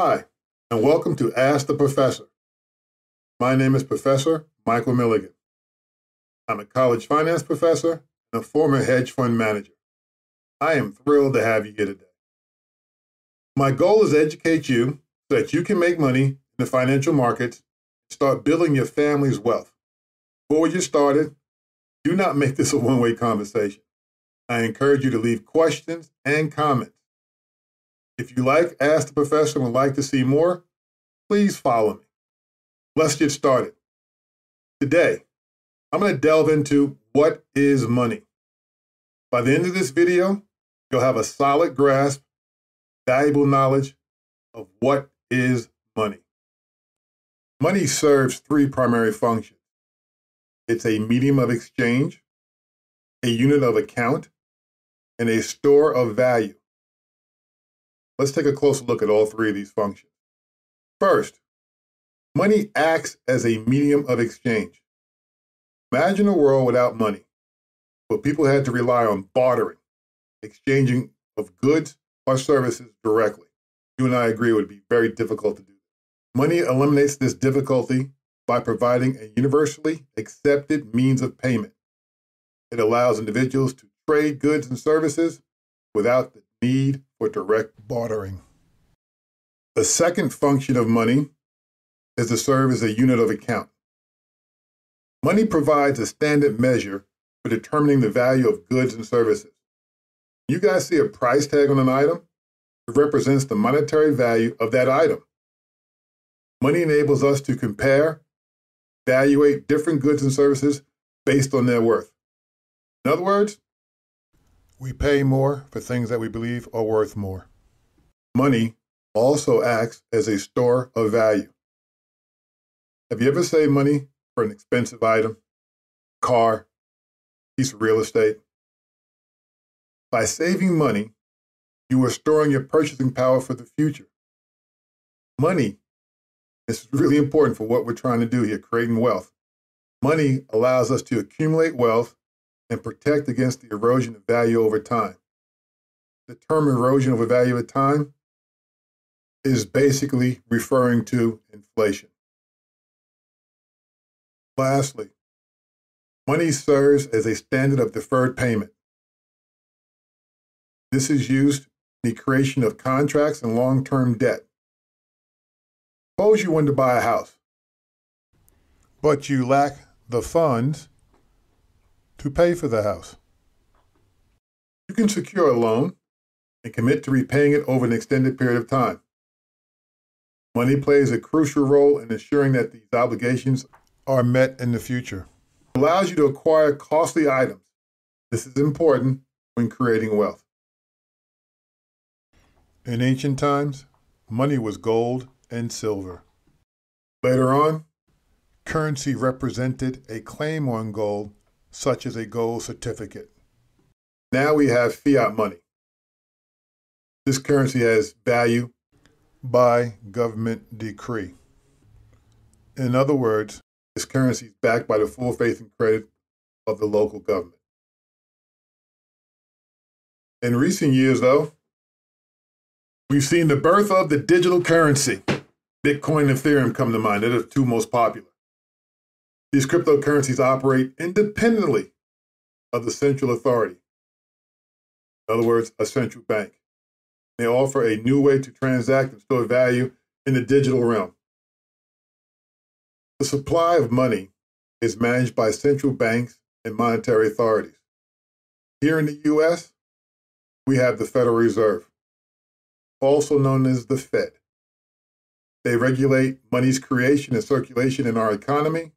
Hi, and welcome to Ask the Professor. My name is Professor Michael Milligan. I'm a college finance professor and a former hedge fund manager. I am thrilled to have you here today. My goal is to educate you so that you can make money in the financial markets and start building your family's wealth. Before we get started, do not make this a one-way conversation. I encourage you to leave questions and comments. If you like Ask the Professor and would like to see more, please follow me. Let's get started. Today, I'm going to delve into what is money. By the end of this video, you'll have a solid grasp, valuable knowledge of what is money. Money serves three primary functions. It's a medium of exchange, a unit of account, and a store of value. Let's take a closer look at all three of these functions. First, money acts as a medium of exchange. Imagine a world without money, where people had to rely on bartering, exchanging of goods or services directly. You and I agree it would be very difficult to do. Money eliminates this difficulty by providing a universally accepted means of payment. It allows individuals to trade goods and services without the need for direct bartering. The second function of money is to serve as a unit of account. Money provides a standard measure for determining the value of goods and services. You guys see a price tag on an item? It represents the monetary value of that item. Money enables us to compare, evaluate different goods and services based on their worth. In other words, we pay more for things that we believe are worth more. Money also acts as a store of value. Have you ever saved money for an expensive item, car, piece of real estate? By saving money, you are storing your purchasing power for the future. Money, this is really important for what we're trying to do here, creating wealth. Money allows us to accumulate wealth and protect against the erosion of value over time. The term erosion over value over time is basically referring to inflation. Lastly, money serves as a standard of deferred payment. This is used in the creation of contracts and long-term debt. Suppose you wanted to buy a house, but you lack the funds to pay for the house. You can secure a loan and commit to repaying it over an extended period of time. Money plays a crucial role in ensuring that these obligations are met in the future. It allows you to acquire costly items. This is important when creating wealth. In ancient times, money was gold and silver. Later on, currency represented a claim on gold, such as a gold certificate. Now we have fiat money. This currency has value by government decree. In other words, this currency is backed by the full faith and credit of the local government. In recent years, though, we've seen the birth of the digital currency. Bitcoin and Ethereum come to mind. They're the two most popular. These cryptocurrencies operate independently of the central authority, in other words, a central bank. They offer a new way to transact and store value in the digital realm. The supply of money is managed by central banks and monetary authorities. Here in the U.S., we have the Federal Reserve, also known as the Fed. They regulate money's creation and circulation in our economy.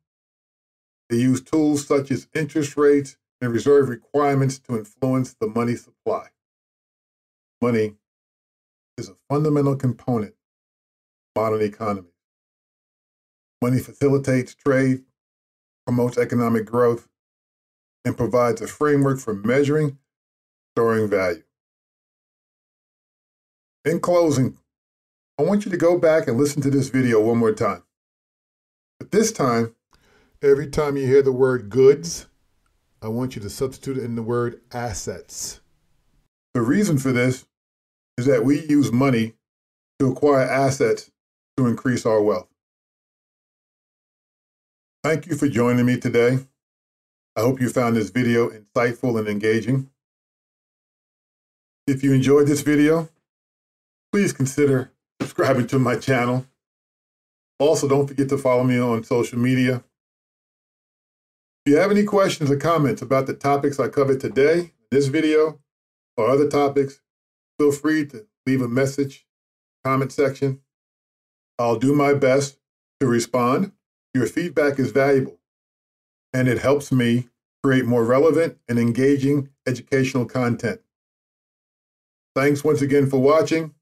They use tools such as interest rates and reserve requirements to influence the money supply. Money is a fundamental component of modern economies. Money facilitates trade, promotes economic growth, and provides a framework for measuring and storing value. In closing, I want you to go back and listen to this video one more time. But this time, every time you hear the word goods, I want you to substitute it in the word assets. The reason for this is that we use money to acquire assets to increase our wealth. Thank you for joining me today. I hope you found this video insightful and engaging. If you enjoyed this video, please consider subscribing to my channel. Also, don't forget to follow me on social media. If you have any questions or comments about the topics I covered today, in this video, or other topics, feel free to leave a message in the comment section. I'll do my best to respond. Your feedback is valuable, and it helps me create more relevant and engaging educational content. Thanks once again for watching.